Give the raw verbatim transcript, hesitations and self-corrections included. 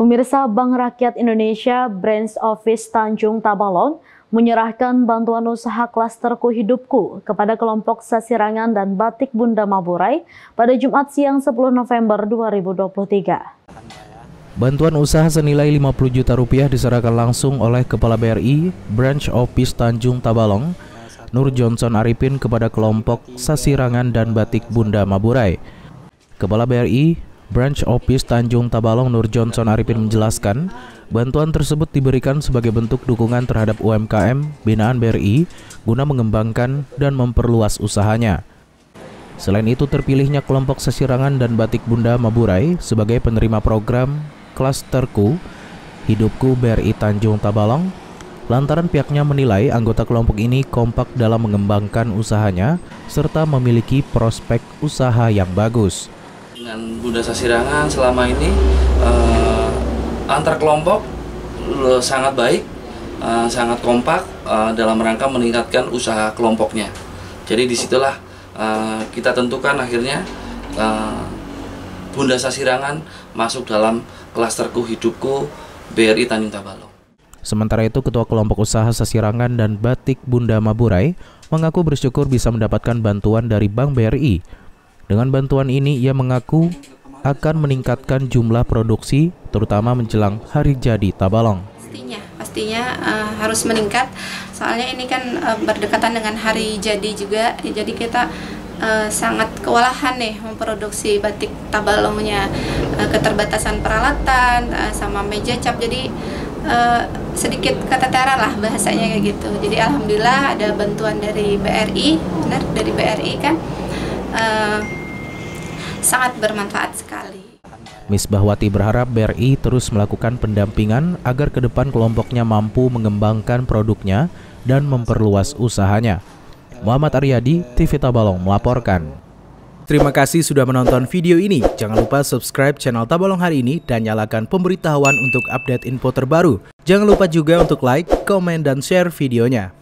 Pemirsa, Bank Rakyat Indonesia Branch Office Tanjung Tabalong menyerahkan bantuan usaha klasterku hidupku kepada kelompok Sasirangan dan Batik Bunda Maburai pada Jumat siang sepuluh November dua ribu dua puluh tiga. Bantuan usaha senilai lima puluh juta rupiah diserahkan langsung oleh Kepala B R I Branch Office Tanjung Tabalong, Nur Johnson Arifin, kepada kelompok Sasirangan dan Batik Bunda Maburai. Kepala B R I Branch Office Tanjung Tabalong Nur Johnson Arifin menjelaskan, bantuan tersebut diberikan sebagai bentuk dukungan terhadap U M K M binaan B R I guna mengembangkan dan memperluas usahanya. Selain itu, terpilihnya kelompok Sasirangan dan Batik Bunda Maburai sebagai penerima program Klasterku Hidupku B R I Tanjung Tabalong lantaran pihaknya menilai anggota kelompok ini kompak dalam mengembangkan usahanya serta memiliki prospek usaha yang bagus. Dengan Bunda Sasirangan selama ini uh, antar kelompok uh, sangat baik, uh, sangat kompak uh, dalam rangka meningkatkan usaha kelompoknya. Jadi disitulah uh, kita tentukan akhirnya uh, Bunda Sasirangan masuk dalam klasterku hidupku B R I Tanjung Tabalong. Sementara itu, Ketua Kelompok Usaha Sasirangan dan Batik Bunda Maburai mengaku bersyukur bisa mendapatkan bantuan dari Bank B R I. Dengan bantuan ini, ia mengaku akan meningkatkan jumlah produksi, terutama menjelang Hari Jadi Tabalong. Pastinya, pastinya uh, harus meningkat, soalnya ini kan uh, berdekatan dengan Hari Jadi juga, ya, jadi kita uh, sangat kewalahan nih memproduksi batik Tabalongnya, uh, keterbatasan peralatan, uh, sama meja cap, jadi uh, sedikit keteteran lah bahasanya kayak gitu. Jadi alhamdulillah ada bantuan dari B R I, benar dari B R I kan. Uh, sangat bermanfaat sekali. Misbahwati berharap B R I terus melakukan pendampingan agar ke depan kelompoknya mampu mengembangkan produknya dan memperluas usahanya. Muhammad Aryadi, T V Tabalong melaporkan. Terima kasih sudah menonton video ini. Jangan lupa subscribe channel Tabalong Hari Ini dan nyalakan pemberitahuan untuk update info terbaru. Jangan lupa juga untuk like, komen, dan share videonya.